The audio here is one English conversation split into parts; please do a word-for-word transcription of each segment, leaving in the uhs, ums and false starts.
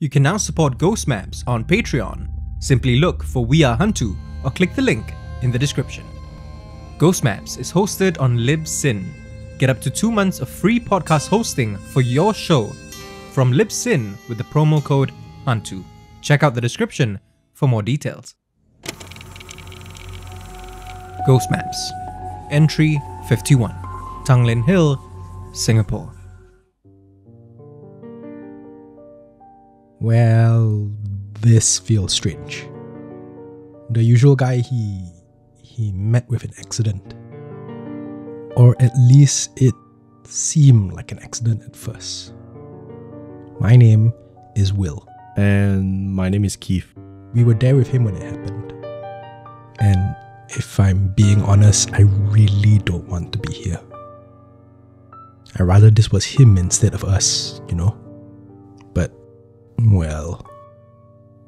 You can now support Ghost Maps on Patreon. Simply look for We Are Hantu or click the link in the description. Ghost Maps is hosted on LibSyn. Get up to two months of free podcast hosting for your show from LibSyn with the promo code HANTU. Check out the description for more details. Ghost Maps, Entry fifty-one, Tanglin Hill, Singapore. Well, this feels strange. The usual guy he he met with an accident. Or at least it seemed like an accident at first. My name is Will. And my name is Keith. We were there with him when it happened. And if I'm being honest, I really don't want to be here. I'd rather this was him instead of us, you know? But, well...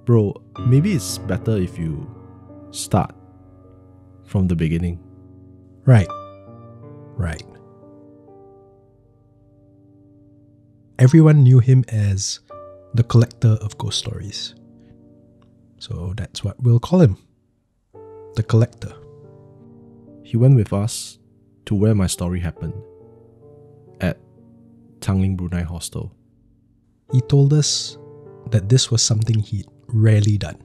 Bro, maybe it's better if you start from the beginning. Right. Right. Everyone knew him as the collector of ghost stories. So that's what we'll call him. The collector. He went with us to where my story happened. At Tanglin Brunei Hostel. He told us that this was something he'd rarely done.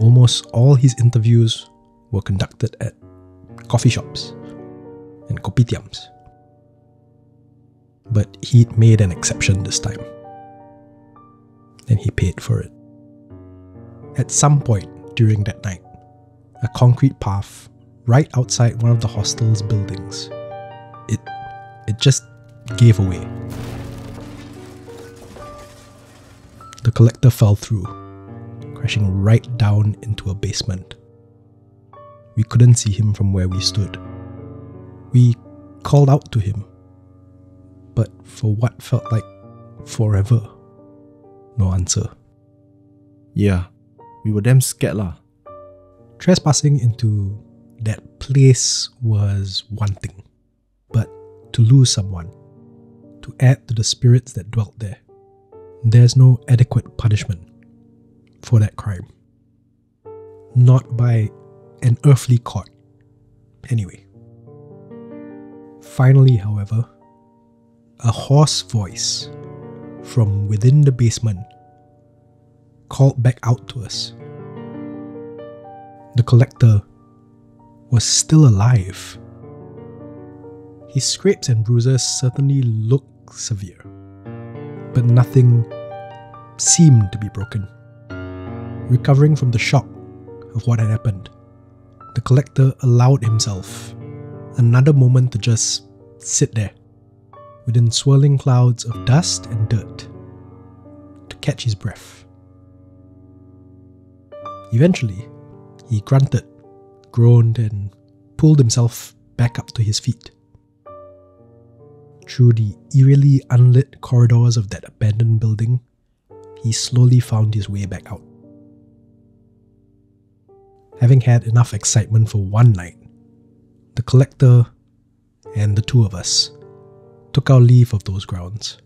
Almost all his interviews were conducted at coffee shops and kopitiams. But he'd made an exception this time. And he paid for it. At some point during that night, a concrete path right outside one of the hostel's buildings. It, it just gave away. The collector fell through, crashing right down into a basement. We couldn't see him from where we stood. We called out to him, but for what felt like forever, no answer. Yeah, we were damn scared lah. Trespassing into that place was one thing, but to lose someone, to add to the spirits that dwelt there, there's no adequate punishment for that crime. Not by an earthly court, anyway. Finally, however, a hoarse voice from within the basement called back out to us. The collector was still alive. His scrapes and bruises certainly looked severe, but nothing seemed to be broken. Recovering from the shock of what had happened, the collector allowed himself another moment to just sit there, within swirling clouds of dust and dirt, to catch his breath. Eventually, he grunted, groaned, and pulled himself back up to his feet. Through the eerily unlit corridors of that abandoned building, he slowly found his way back out. Having had enough excitement for one night, the collector and the two of us took our leave of those grounds.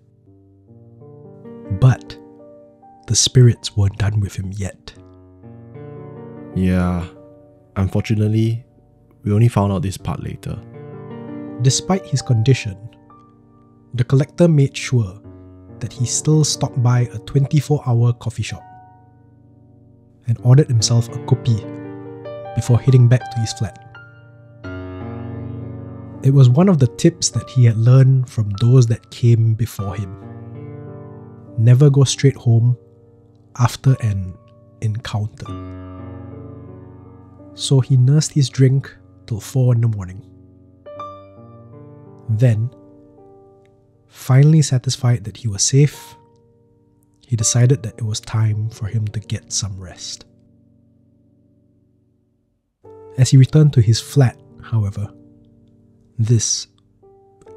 But the spirits weren't done with him yet. Yeah, unfortunately, we only found out this part later. Despite his condition, the collector made sure that he still stopped by a twenty-four hour coffee shop and ordered himself a kopi before heading back to his flat. It was one of the tips that he had learned from those that came before him. Never go straight home after an encounter. So he nursed his drink till four in the morning. Then, finally satisfied that he was safe, he decided that it was time for him to get some rest. As he returned to his flat, however, this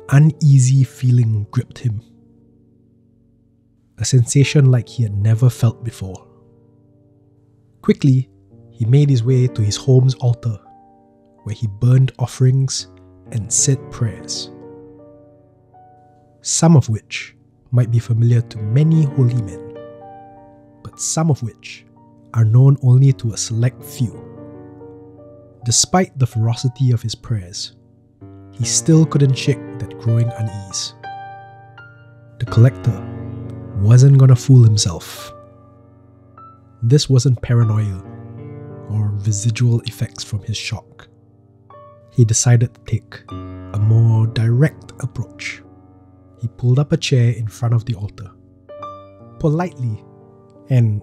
uneasy feeling gripped him. A sensation like he had never felt before. Quickly, he made his way to his home's altar, where he burned offerings and said prayers, some of which might be familiar to many holy men. some of which are known only to a select few. Despite the ferocity of his prayers, he still couldn't shake that growing unease. The collector wasn't gonna fool himself. This wasn't paranoia or residual effects from his shock. He decided to take a more direct approach. He pulled up a chair in front of the altar. Politely and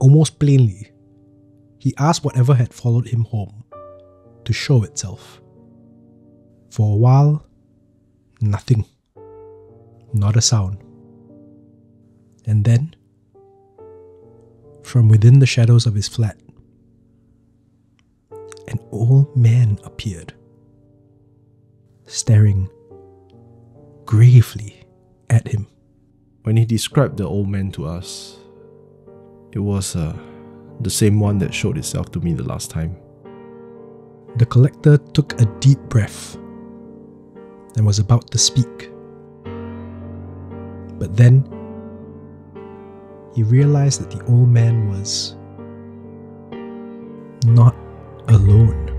almost plainly, he asked whatever had followed him home to show itself. For a while, nothing. Not a sound. And then, from within the shadows of his flat, an old man appeared, staring gravely at him. When he described the old man to us, it was uh, the same one that showed itself to me the last time. The collector took a deep breath and was about to speak. But then, he realized that the old man was not alone.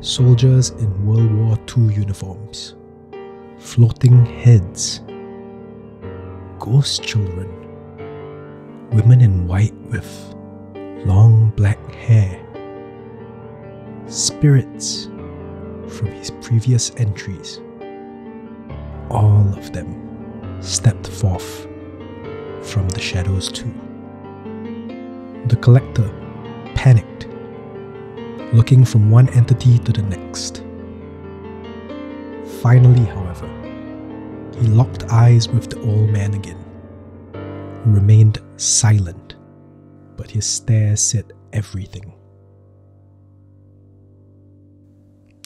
Soldiers in World War Two uniforms, floating heads, ghost children, women in white with long black hair, spirits from his previous entries. All of them stepped forth from the shadows too. The collector panicked, looking from one entity to the next. Finally, however, he locked eyes with the old man again, who remained silent, but his stare said everything.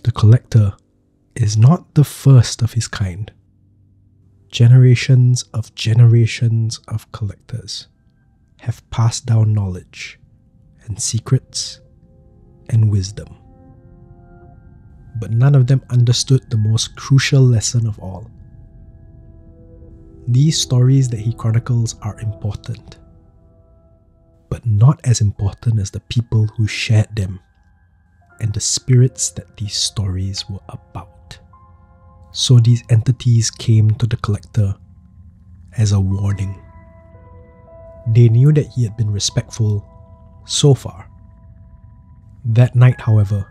The collector is not the first of his kind. Generations of generations of collectors have passed down knowledge and secrets and wisdom. But none of them understood the most crucial lesson of all. These stories that he chronicles are important, but not as important as the people who shared them and the spirits that these stories were about. So these entities came to the collector as a warning. They knew that he had been respectful so far. That night, however,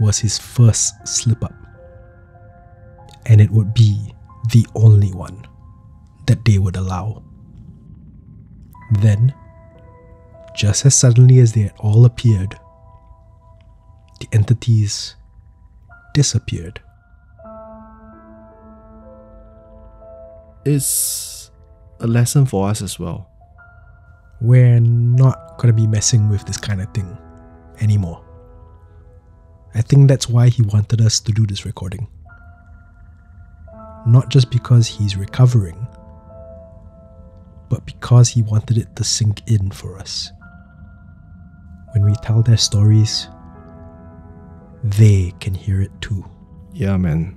was his first slip-up, and it would be the only one that they would allow. Then, just as suddenly as they had all appeared, the entities disappeared. It's a lesson for us as well. We're not going to be messing with this kind of thing anymore. I think that's why he wanted us to do this recording. Not just because he's recovering, but because he wanted it to sink in for us. When we tell their stories, they can hear it too. Yeah, man.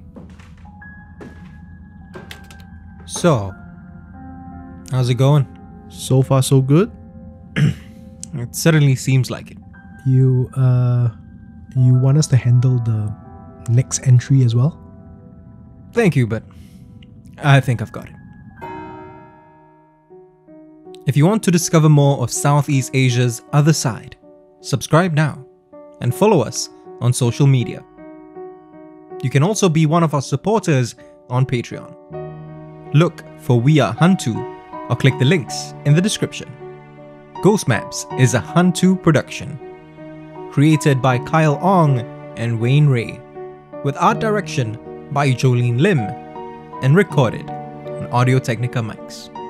So, how's it going? So far, so good? It certainly seems like it. You, uh... You want us to handle the next entry as well? Thank you, but I think I've got it. If you want to discover more of Southeast Asia's other side, subscribe now and follow us on social media. You can also be one of our supporters on Patreon. Look for We Are Hantu or click the links in the description. Ghost Maps is a Hantu production, created by Kyle Ong and Wayne Ray, with art direction by Jolene Lim, and recorded on Audio Technica mics.